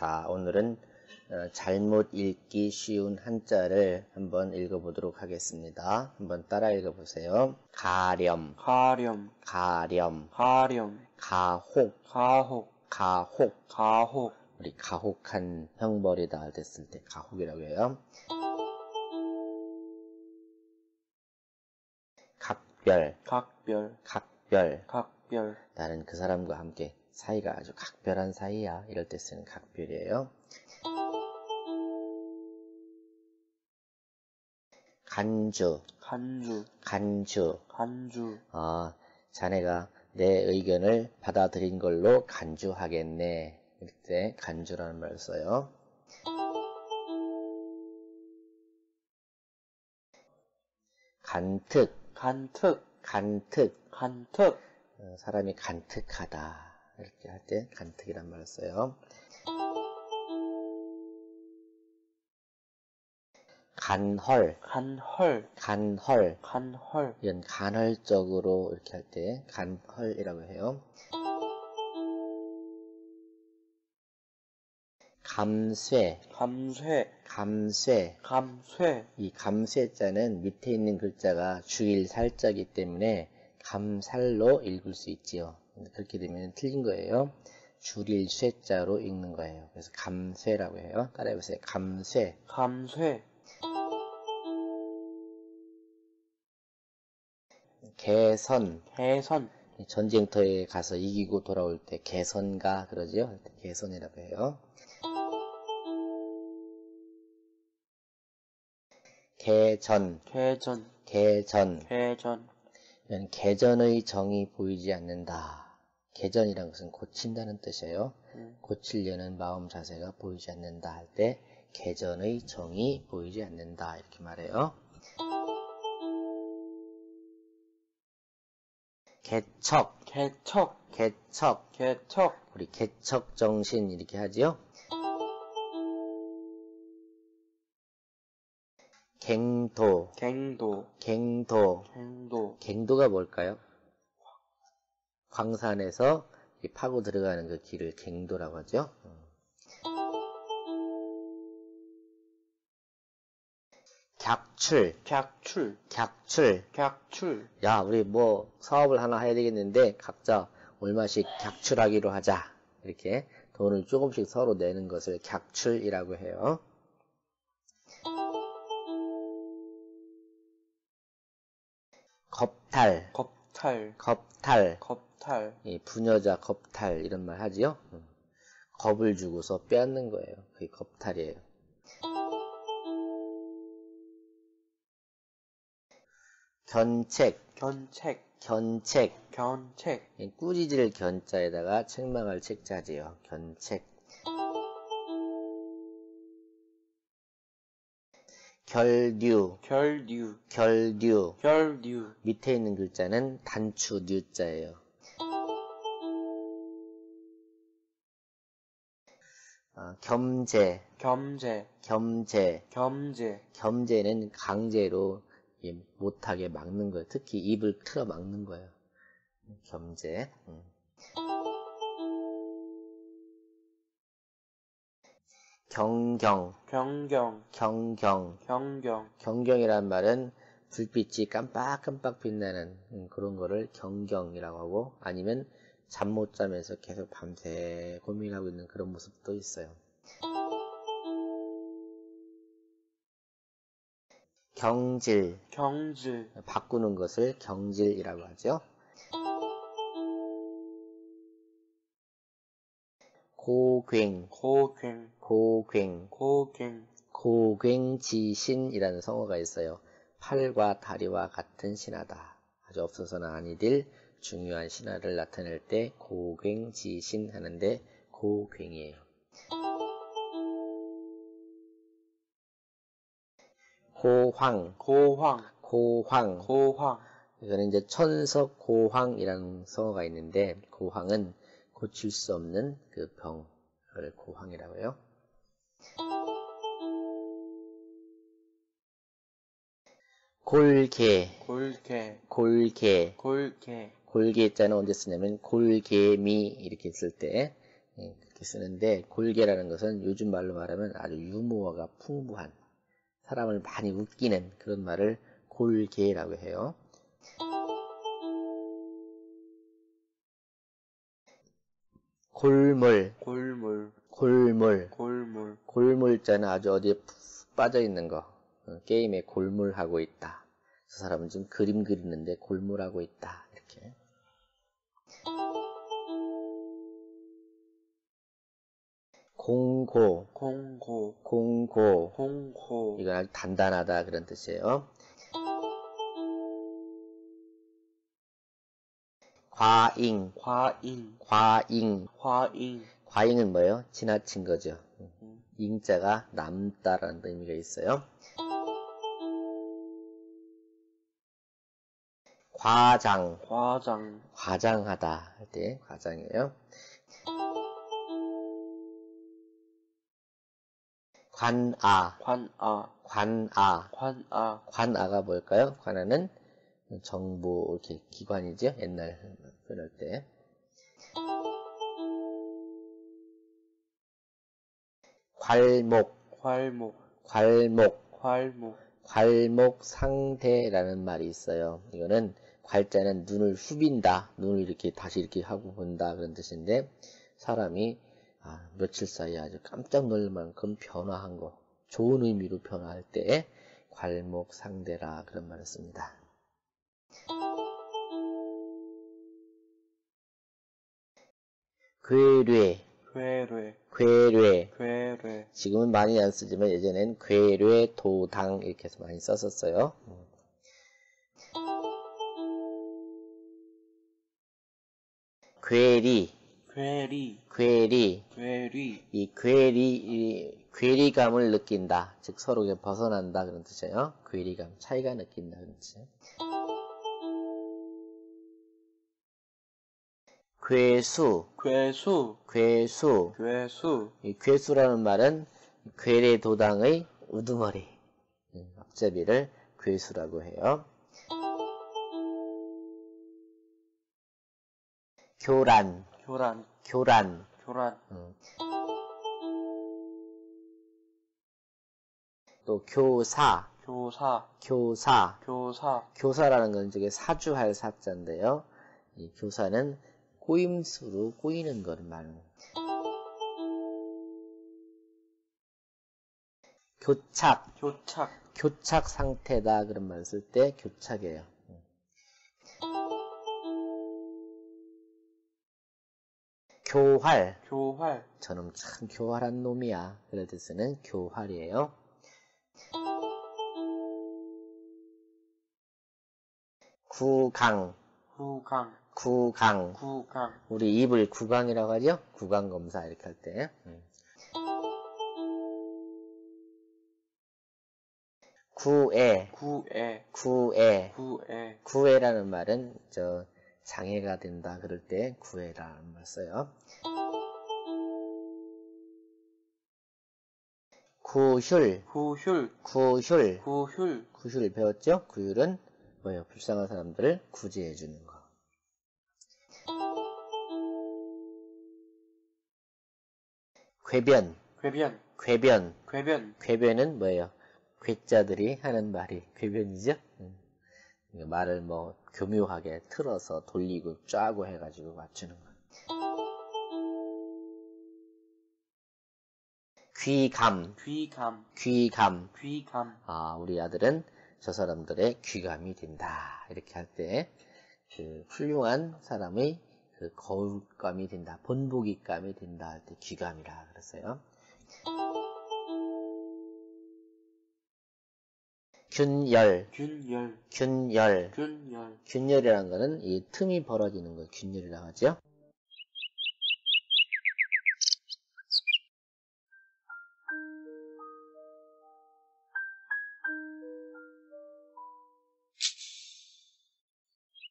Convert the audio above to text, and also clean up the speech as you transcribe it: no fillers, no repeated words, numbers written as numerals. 자, 오늘은 잘못 읽기 쉬운 한자를 한번 읽어보도록 하겠습니다. 한번 따라 읽어보세요. 가렴, 가렴, 가렴, 가렴, 가혹, 가혹, 가혹, 가혹. 우리 가혹한 형벌이다 됐을 때 가혹이라고 해요. 각별, 각별, 각별, 각별. 나는 그 사람과 함께 사이가 아주 각별한 사이야. 이럴 때 쓰는 각별이에요. 간주, 간주, 간주, 간주. 아, 자네가 내 의견을 받아들인 걸로 간주하겠네. 이럴 때 간주라는 말을 써요. 간특, 간특, 간특, 간특. 사람이 간특하다. 이렇게 할 때 간특이란 말을 써요. 간헐, 간헐, 간헐, 간헐. 이건 간헐적으로 이렇게 할 때 간헐이라고 해요. 감쇠, 감쇠, 감쇠, 감쇠. 이 감쇠자는 밑에 있는 글자가 주일 살자기 때문에 감살로 읽을 수 있지요. 그렇게 되면 틀린 거예요. 줄일 쇠자로 읽는 거예요. 그래서 감쇠라고 해요. 따라해보세요. 감쇠, 감쇠. 개선, 개선. 전쟁터에 가서 이기고 돌아올 때 개선가 그러지요. 개선이라고 해요. 개전, 개전, 개전, 개전. 개전의 정이 보이지 않는다. 개전이란 것은 고친다는 뜻이에요. 고치려는 마음 자세가 보이지 않는다 할 때 개전의 정이 보이지 않는다 이렇게 말해요. 개척, 개척, 개척, 개척. 우리 개척 정신 이렇게 하지요. 갱도, 갱도, 갱도, 갱도. 갱도가 뭘까요? 광산에서 파고 들어가는 그 길을 갱도라고 하죠. 객출, 객출, 객출, 객출. 야, 우리 뭐 사업을 하나 해야 되겠는데 각자 얼마씩 객출하기로 하자. 이렇게 돈을 조금씩 서로 내는 것을 객출이라고 해요. 겁탈, 겁탈, 겁탈, 겁탈. 예, 부녀자 겁탈 이런 말 하지요. 겁을 주고서 빼앗는 거예요. 그게 겁탈이에요. 견책, 견책, 견책, 견책. 예, 꾸짖을 견자에다가 책망할 책자지요. 견책. 결류, 결류, 결류, 결류. 밑에 있는 글자는 단추 류자예요. 겸재, 겸재, 겸재, 겸재. 겸재는 강제로 못하게 막는 거예요. 특히 입을 틀어 막는 거예요. 겸재. 경경, 경경, 경경, 경경. 경경이란 말은 불빛이 깜빡깜빡 빛나는 그런 거를 경경이라고 하고, 아니면 잠 못 자면서 계속 밤새 고민하고 있는 그런 모습도 있어요. 경질, 경질. 바꾸는 것을 경질이라고 하죠. 고괭, 고괭, 고괭, 고괭. 고괭지신이라는 성어가 있어요. 팔과 다리와 같은 신하다. 아주 없어서는 아니 될 중요한 신하를 나타낼 때 고괭지신 하는데 고괭이에요. 고황, 고황, 고황, 고황. 이거는 이제 천석 고황이라는 성어가 있는데 고황은 고칠 수 없는 그 병, 그걸 고황이라고 해요. 골개, 골개, 골개, 골개. 골개자는 언제 쓰냐면 골개미 이렇게 쓸 때 그렇게 쓰는데, 골계라는 것은 요즘 말로 말하면 아주 유머가 풍부한, 사람을 많이 웃기는 그런 말을 골계라고 해요. 골몰. 골몰자는 아주 어디에 푹 빠져있는 거. 게임에 골몰하고 있다. 저 사람은 지금 그림 그리는데 골몰하고 있다. 이렇게. 공고. 이건 아주 단단하다. 그런 뜻이에요. 과잉. 과잉은 뭐예요? 지나친 거죠. 잉자가 남다라는 의미가 있어요. 과장. 과장하다 할 때 과장이에요. 관아. 관아가 뭘까요? 관아는 정부, 이렇게 기관이죠? 옛날 그럴 때. 괄목 상대라는 말이 있어요. 이거는 괄자는 눈을 후빈다. 눈을 이렇게 다시 이렇게 하고 본다. 그런 뜻인데, 사람이 며칠 사이에 아주 깜짝 놀랄 만큼 변화한 거, 좋은 의미로 변화할 때 괄목 상대라 그런 말을 씁니다. 괴뢰. 지금은 많이 안 쓰지만 예전엔 괴뢰, 도당 이렇게 해서 많이 썼었어요. 괴리. 이 괴리감을 느낀다. 즉 서로 벗어난다 그런 뜻이에요. 괴리감, 차이가 느낀다 그런 뜻이에요. 괴수. 이 괴수라는 말은 괴뢰도당의 우두머리, 앞잡이를 괴수라고 해요. 교란. 또 교사. 교사라는 건 이제 사주할 사자인데요. 이 교사는 꼬임수로 꼬이는 걸 말해요. 교착 상태다 그런 말을 쓸 때 교착이에요. 교활. 저놈 참 교활한 놈이야. 그럴 때 쓰는 교활이에요. 구강. 우리 입을 구강이라고 하죠? 구강 검사 이렇게 할 때. 구애. 구애라는 말은 장애가 된다 그럴 때 구애라는 말 써요. 구휼 배웠죠? 구휼은 뭐예요? 불쌍한 사람들을 구제해 주는 거. 궤변은 뭐예요? 괴짜들이 하는 말이 궤변이죠? 말을 교묘하게 틀어서 돌리고 짜고 해가지고 맞추는 거예요. 귀감. 우리 아들은 저 사람들의 귀감이 된다. 이렇게 할 때 그 훌륭한 사람의 그 거울감이 된다, 본보기감이 된다 할 때 귀감이라 그랬어요. 균열이라는 거는 이 틈이 벌어지는 걸 균열이라고 하죠.